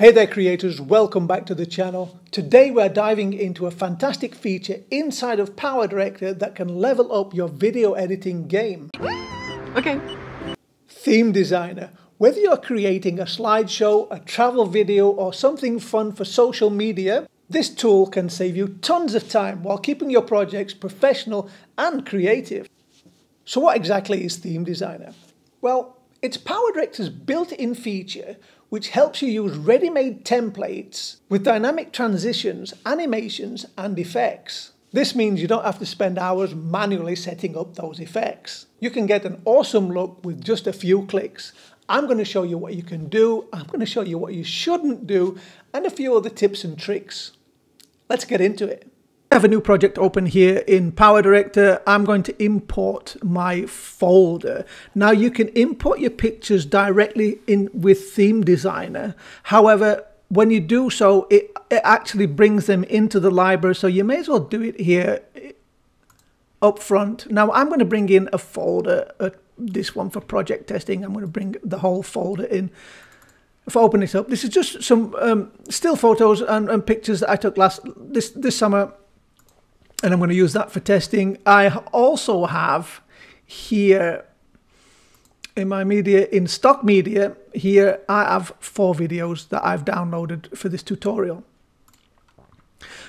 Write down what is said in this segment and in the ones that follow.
Hey there creators, welcome back to the channel. Today we're diving into a fantastic feature inside of PowerDirector that can level up your video editing game. Okay. Theme Designer. Whether you're creating a slideshow, a travel video, or something fun for social media, this tool can save you tons of time while keeping your projects professional and creative. So what exactly is Theme Designer? Well, it's PowerDirector's built-in feature which helps you use ready-made templates with dynamic transitions, animations, and effects. This means you don't have to spend hours manually setting up those effects. You can get an awesome look with just a few clicks. I'm going to show you what you can do, I'm going to show you what you shouldn't do, and a few other tips and tricks. Let's get into it. I have a new project open here in PowerDirector. I'm going to import my folder. Now you can import your pictures directly in with Theme Designer. However, when you do so, it actually brings them into the library. So you may as well do it here up front. Now I'm going to bring in a folder, this one for project testing. I'm going to bring the whole folder in. If I open this up, this is just some still photos and pictures that I took this summer. And I'm going to use that for testing. I also have here in my media, in stock media, here I have 4 videos that I've downloaded for this tutorial.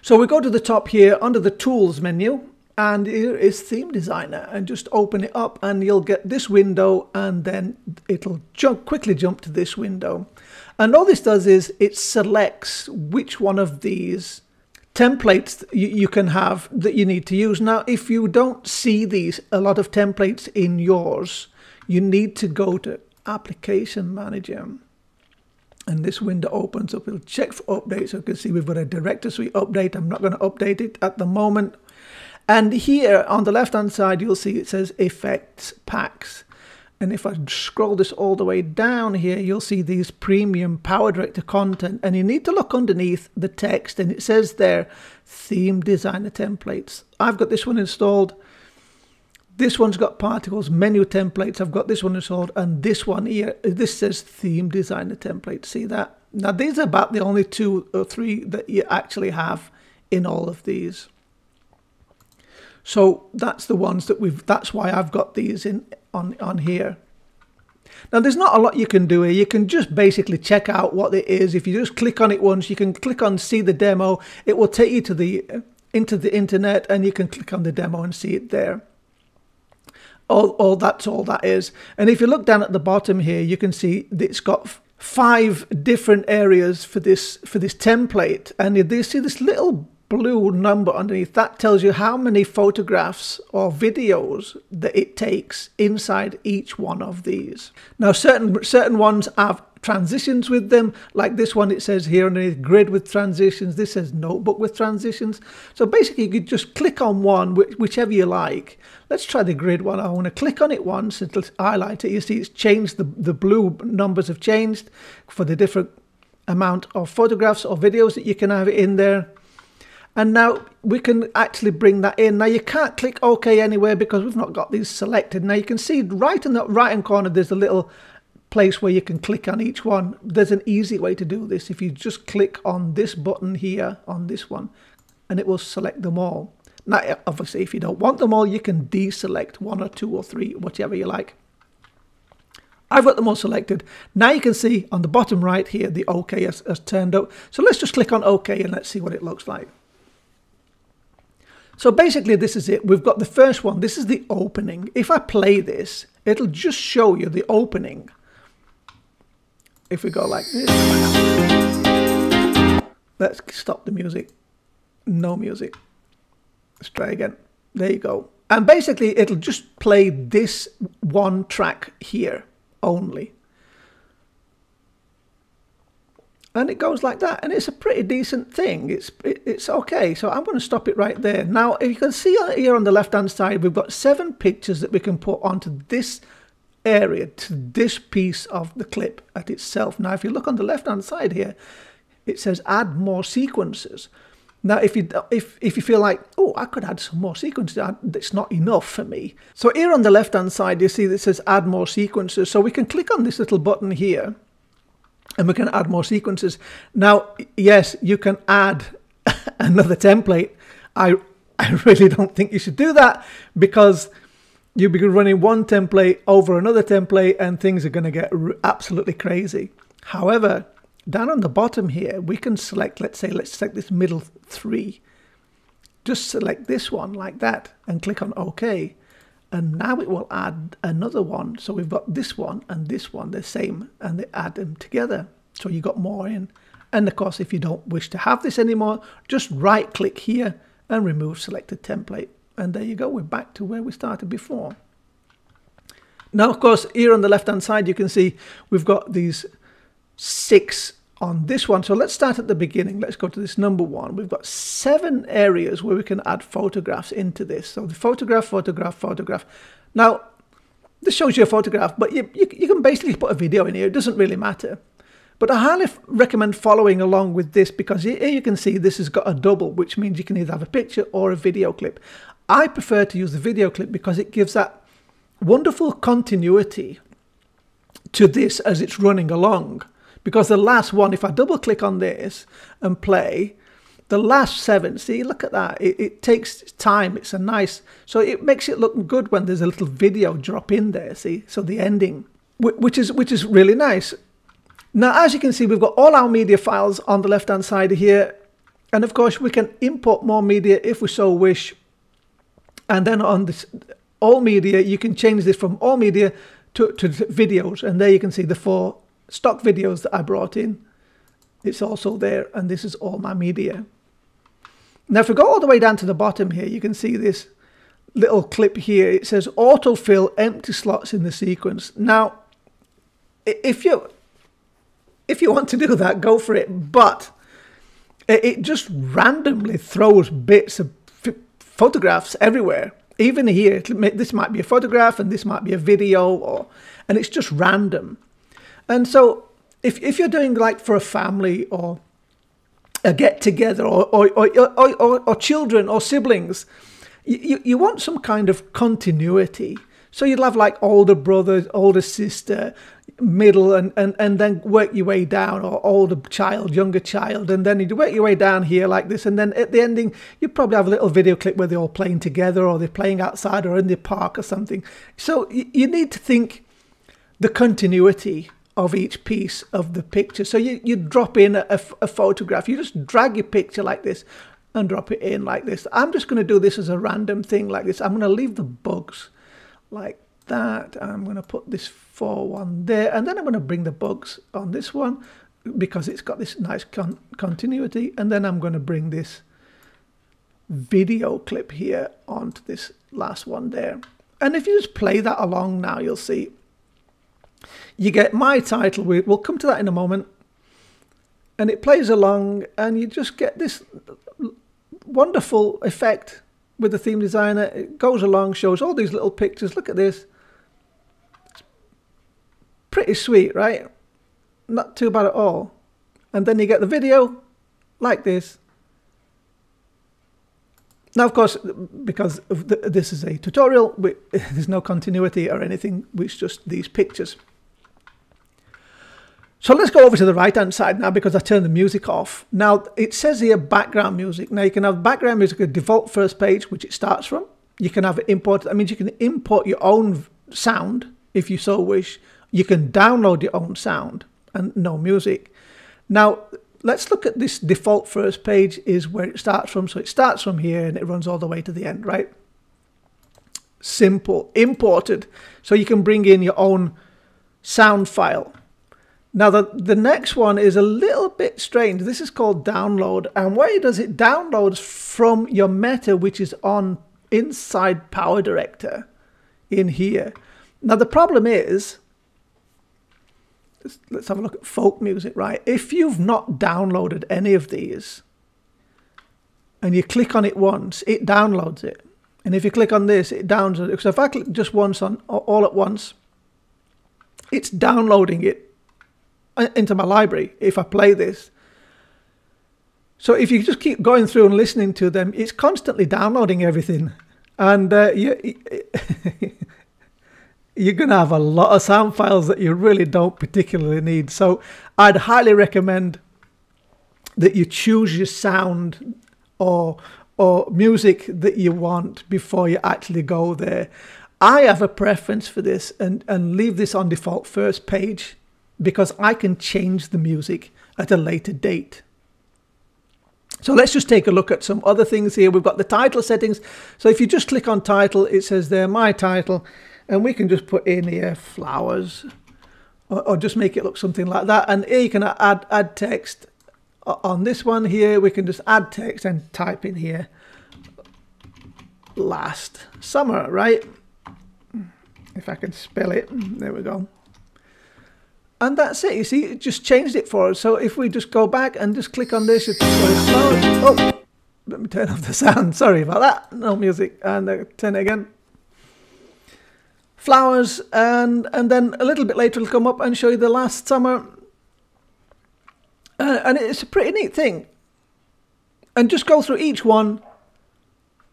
So we go to the top here under the tools menu, and here is Theme Designer, and just open it up and you'll get this window, and then it'll quickly jump to this window. And all this does is it selects which one of these templates you can have that you need to use. Now, if you don't see these, a lot of templates in yours, you need to go to Application Manager. And this window opens up, it'll check for updates. So you can see we've got a Director Suite update. I'm not going to update it at the moment. And here on the left-hand side, you'll see it says Effects Packs. And if I scroll this all the way down here, you'll see these premium PowerDirector content, and you need to look underneath the text, and it says there, Theme Designer templates. I've got this one installed. This one's got particles, menu templates. I've got this one installed, and this one here, this says Theme Designer templates. See that? Now these are about the only 2 or 3 that you actually have in all of these. So that's the ones that that's why I've got these in on here. Now there's not a lot you can do here. You can just basically check out what it is. If you just click on it once, you can click on see the demo. It will take you to into the internet, and you can click on the demo and see it there. That's all that is. And if you look down at the bottom here, you can see that it's got 5 different areas for this template. And you see this little blue number underneath that tells you how many photographs or videos that it takes inside each one of these. Now certain ones have transitions with them, like this one, it says here underneath grid with transitions. This says notebook with transitions. So basically you could just click on one, whichever you like. Let's try the grid one. I want to click on it once, it'll highlight it. You see it's changed, the blue numbers have changed for the different amount of photographs or videos that you can have in there. And now we can actually bring that in. Now you can't click OK anywhere because we've not got these selected. Now you can see right in the right-hand corner, there's a little place where you can click on each one. There's an easy way to do this. If you just click on this button here, on this one, and it will select them all. Now, obviously, if you don't want them all, you can deselect 1 or 2 or 3, whichever you like. I've got them all selected. Now you can see on the bottom right here, the OK has turned up. So let's just click on OK and let's see what it looks like. So basically this is it. We've got the first one. This is the opening. If I play this, it'll just show you the opening. If we go like this. Let's stop the music. No music. Let's try again. There you go. And basically it'll just play this one track here only. And it goes like that, and it's a pretty decent thing. It's okay. So I'm going to stop it right there. Now, if you can see here on the left-hand side, we've got 7 pictures that we can put onto this area, to this piece of the clip at itself. Now, if you look on the left-hand side here, it says add more sequences. Now, if you feel like, oh, I could add some more sequences, that's not enough for me. So here on the left-hand side, you see that it says add more sequences. So we can click on this little button here. and we can add more sequences. Now, yes, you can add another template. I really don't think you should do that, because you'll be running one template over another template and things are going to get absolutely crazy. However, down on the bottom here, we can select, let's select this middle three. Just select this one like that and click on OK. And now it will add another one. So we've got this one, the same, and they add them together. So you got more in. And of course, if you don't wish to have this anymore, just right click here and remove selected template. And there you go, we're back to where we started before. Now, of course, here on the left-hand side, you can see we've got these 6 on this one. So let's start at the beginning. Let's go to this number 1. We've got 7 areas where we can add photographs into this. So the photograph, photograph, photograph. Now, this shows you a photograph, but you can basically put a video in here. It doesn't really matter. But I highly recommend following along with this, because here you can see this has got a double, which means you can either have a picture or a video clip. I prefer to use the video clip because it gives that wonderful continuity to this as it's running along. Because the last one, if I double click on this and play, the last 7, see, look at that. It takes time. It's a nice, so it makes it look good when there's a little video drop in there, see? So the ending, which is really nice. Now, as you can see, we've got all our media files on the left-hand side here. And of course, we can import more media if we so wish. And then on this all media, you can change this from all media to videos. And there you can see the 4 stock videos that I brought in. It's also there, and this is all my media. Now, if we go all the way down to the bottom here, you can see this little clip here. It says autofill empty slots in the sequence. Now, if you want to do that, go for it, but it just randomly throws bits of photographs everywhere. Even here, this might be a photograph and this might be a video, and it's just random. And so if you're doing like for a family or a get-together or children or siblings, you want some kind of continuity. So you'd have like older brother, older sister, middle, and then work your way down, or older child, younger child, and then you'd work your way down here like this. And then at the ending, you'd probably have a little video clip where they're all playing together, or they're playing outside or in the park or something. So you need to think the continuity of each piece of the picture. So you drop in a photograph, you just drag your picture like this and drop it in like this. I'm just going to do this as a random thing like this. I'm going to leave the bugs like that. I'm going to put this 4-1 there, and then I'm going to bring the bugs on this one because it's got this nice continuity. And then I'm going to bring this video clip here onto this last one there. And if you just play that along now, you'll see you get my title. We'll come to that in a moment. And it plays along, and you just get this wonderful effect with the theme designer. It goes along, shows all these little pictures. Look at this. It's pretty sweet, right? Not too bad at all. And then you get the video like this. Now, of course, because this is a tutorial, there's no continuity or anything. It's just these pictures. So let's go over to the right-hand side now, because I turned the music off. Now, it says here background music. Now, you can have background music at default first page, which it starts from. You can have it imported. That means you can import your own sound if you so wish. You can download your own sound and no music. Now, let's look at this default first page is where it starts from. So it starts from here and it runs all the way to the end, right? Simple, imported. So you can bring in your own sound file. Now the next one is a little bit strange. This is called download. And where it does it downloads from your meta, which is on inside Power Director in here. Now the problem is, let's have a look at folk music, right? If you've not downloaded any of these and you click on it once, it downloads it. And if you click on this, it downloads it. So if I click just once on all at once, it's downloading it into my library if I play this. So if you just keep going through and listening to them, it's constantly downloading everything. And you're going to have a lot of sound files that you really don't particularly need. So I'd highly recommend that you choose your sound or music that you want before you actually go there. I have a preference for this and leave this on default first page because I can change the music at a later date. So let's just take a look at some other things here. We've got the title settings. So if you just click on title, it says there, my title, and we can just put in here flowers or just make it look something like that. And here you can add text. On this one here, we can just add text and type in here, last summer, right? If I can spell it, there we go. And that's it, you see, it just changed it for us. So if we just go back and just click on this, it's flowers. Oh, let me turn off the sound, sorry about that, no music, and turn it again. Flowers, and then a little bit later it'll come up and show you the last summer. And it's a pretty neat thing. And just go through each one.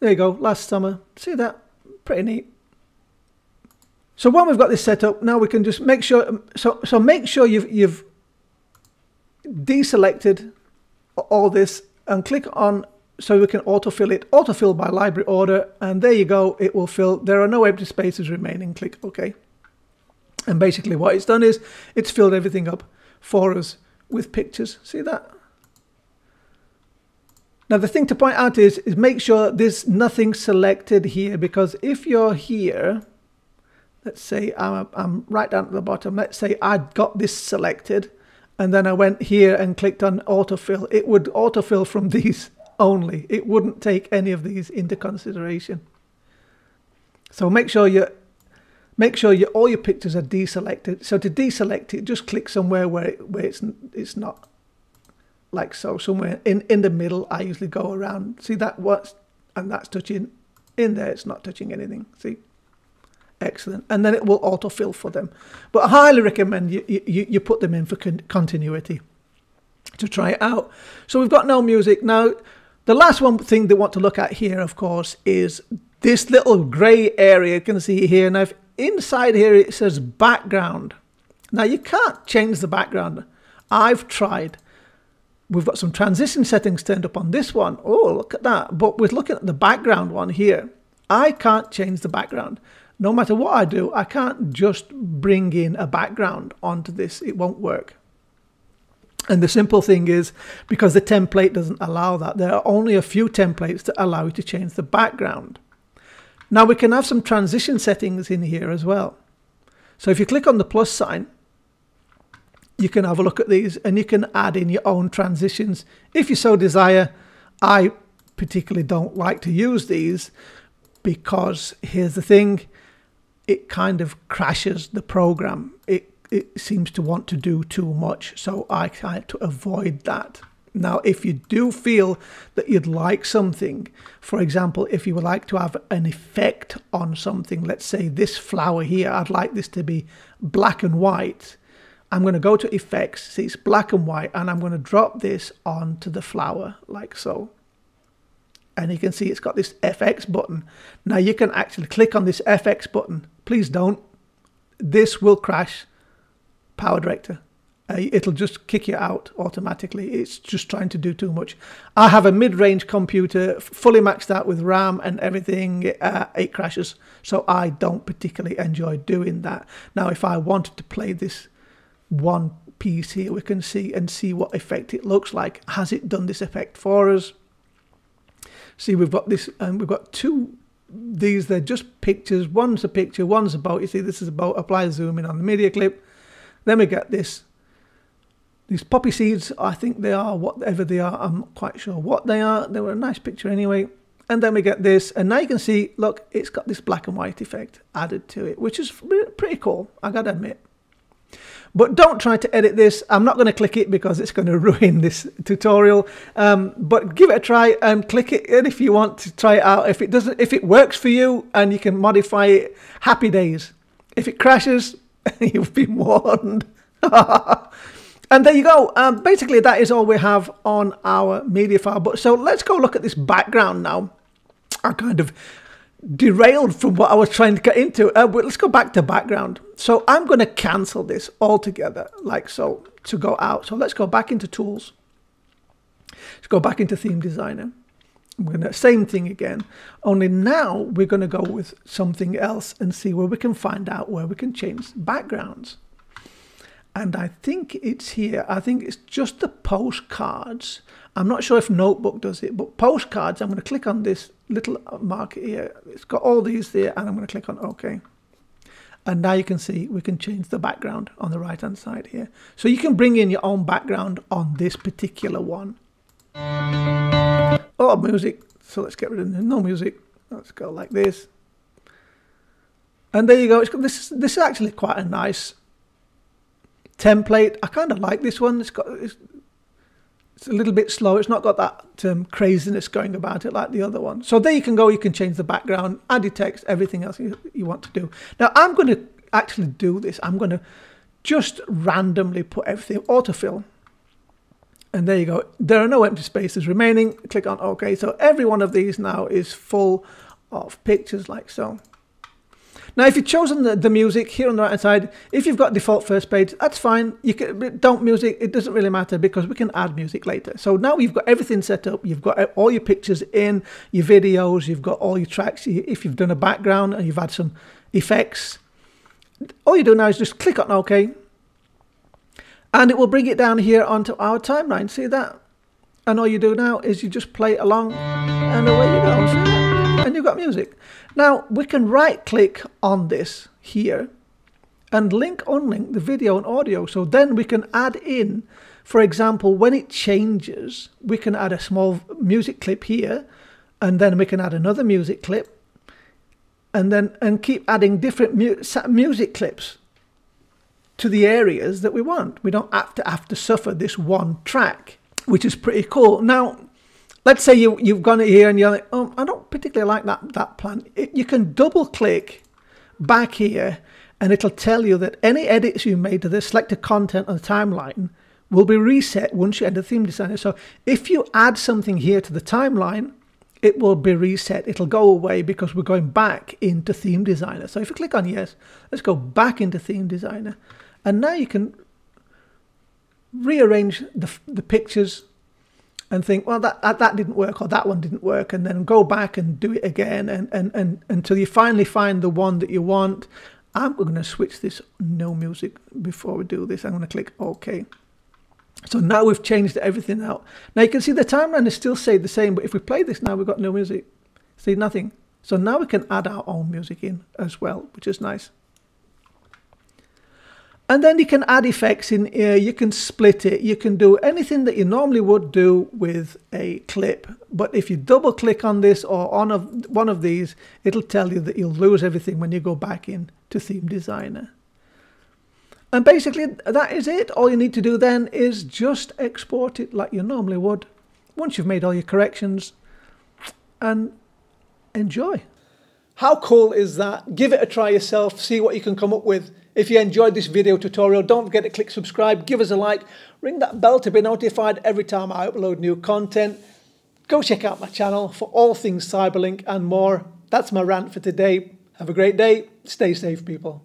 There you go, last summer. See that? Pretty neat. So when we've got this set up, now we can just make sure, so make sure you've deselected all this and click on, so we can autofill it, autofill by library order, and there you go, it will fill. There are no empty spaces remaining, click OK. And basically what it's done is, it's filled everything up for us with pictures. See that? Now the thing to point out is make sure there's nothing selected here, because if you're here, let's say I'm right down at the bottom, let's say I'd got this selected and then I went here and clicked on autofill, it would autofill from these only. It wouldn't take any of these into consideration. So make sure all your pictures are deselected. So to deselect it, just click somewhere where it's not, like so, somewhere in the middle. I usually go around. See that? And that's touching in there. It's not touching anything. See? Excellent. And then it will autofill for them. But I highly recommend you put them in for continuity to try it out. So we've got no music. Now, the last one thing they want to look at here, of course, is this little grey area you can see here. Now, if inside here it says background. Now you can't change the background. I've tried. We've got some transition settings turned up on this one. Oh, look at that. But we're looking at the background one here. I can't change the background. No matter what I do, I can't just bring in a background onto this. It won't work. And the simple thing is, because the template doesn't allow that, there are only a few templates that allow you to change the background. Now we can have some transition settings in here as well. So if you click on the plus sign, you can have a look at these and you can add in your own transitions if you so desire. I particularly don't like to use these because here's the thing, it kind of crashes the program. It seems to want to do too much, so I try to avoid that. Now, if you do feel that you'd like something, for example, if you would like to have an effect on something, let's say this flower here, I'd like this to be black and white. I'm going to go to effects, see it's black and white, and I'm going to drop this onto the flower like so. And you can see it's got this FX button. Now you can actually click on this FX button. Please don't. This will crash PowerDirector. It'll just kick you out automatically. It's just trying to do too much. I have a mid-range computer, fully maxed out with RAM and everything. It crashes, so I don't particularly enjoy doing that. Now, if I wanted to play this one piece here, we can see what effect it looks like. Has it done this effect for us? See, we've got this, and we've got two. These, they're just pictures. One's a picture, one's a boat. You see, this is a boat. Apply zoom in on the media clip. Then we get this. These poppy seeds, I think they are, whatever they are, I'm not quite sure what they are. They were a nice picture anyway. And then we get this, and now you can see, look, it's got this black and white effect added to it, which is pretty cool, I gotta admit. But don't try to edit this. I'm not gonna click it because it's gonna ruin this tutorial. But give it a try and click it in if you want to try it out. If it doesn't, if it works for you and you can modify it, happy days. If it crashes, you've been warned. And there you go. Basically, that is all we have on our media file. But so let's go look at this background now. I kind of derailed from what I was trying to get into. But let's go back to background. So I'm going to cancel this altogether, like so, to go out. So let's go back into Tools. Let's go back into Theme Designer. We're going to same thing again, only now we're going to go with something else and see where we can find out where we can change backgrounds. And I think it's here. I think it's just the postcards. I'm not sure if Notebook does it, but postcards, I'm going to click on this little mark here. It's got all these there, and I'm going to click on OK. And now you can see we can change the background on the right hand side here. So you can bring in your own background on this particular one. Oh, music. So let's get rid of no music. Let's go like this. And there you go. It's got, this is actually quite a nice template. I kind of like this one. It's a little bit slow. It's not got that craziness going about it like the other one. So there you can go. You can change the background, add your text, everything else you want to do. Now I'm going to actually do this. I'm going to just randomly put everything autofill. And there you go. There are no empty spaces remaining. Click on OK. So every one of these now is full of pictures like so. Now, if you've chosen the music here on the right-hand side, if you've got default first page, that's fine. You can, don't music. It doesn't really matter because we can add music later. So now you've got everything set up. You've got all your pictures in, your videos. You've got all your tracks. If you've done a background and you've had some effects, all you do now is just click on OK. And it will bring it down here onto our timeline. See that? And all you do now is you just play along and away you go. See that? And you've got music. Now, we can right-click on this here and link, unlink the video and audio. So then we can add in, for example, when it changes, we can add a small music clip here, and then we can add another music clip, and keep adding different music clips to the areas that we want. We don't have to suffer this one track, which is pretty cool. Now, let's say you've gone here and you're like, oh, I don't particularly like that plan. You can double click back here and it'll tell you that any edits you made to the selected content on the timeline will be reset once you enter Theme Designer. So if you add something here to the timeline, it will be reset. It'll go away because we're going back into Theme Designer. So if you click on yes, let's go back into Theme Designer. And now you can rearrange the pictures and think, well, that didn't work, or that one didn't work, and then go back and do it again and until you finally find the one that you want. I'm going to switch this no music before we do this. I'm going to click OK. So now we've changed everything out. Now you can see the timeline is still say the same, but if we play this now, we've got no music. See, nothing. So now we can add our own music in as well, which is nice. And then you can add effects in here, you can split it, you can do anything that you normally would do with a clip. But if you double click on this or on one of these, it'll tell you that you'll lose everything when you go back in to Theme Designer. And basically that is it. All you need to do then is just export it like you normally would once you've made all your corrections, and enjoy. How cool is that? Give it a try yourself, see what you can come up with. If you enjoyed this video tutorial, don't forget to click subscribe, give us a like, ring that bell to be notified every time I upload new content. Go check out my channel for all things CyberLink and more. That's my rant for today. Have a great day. Stay safe, people.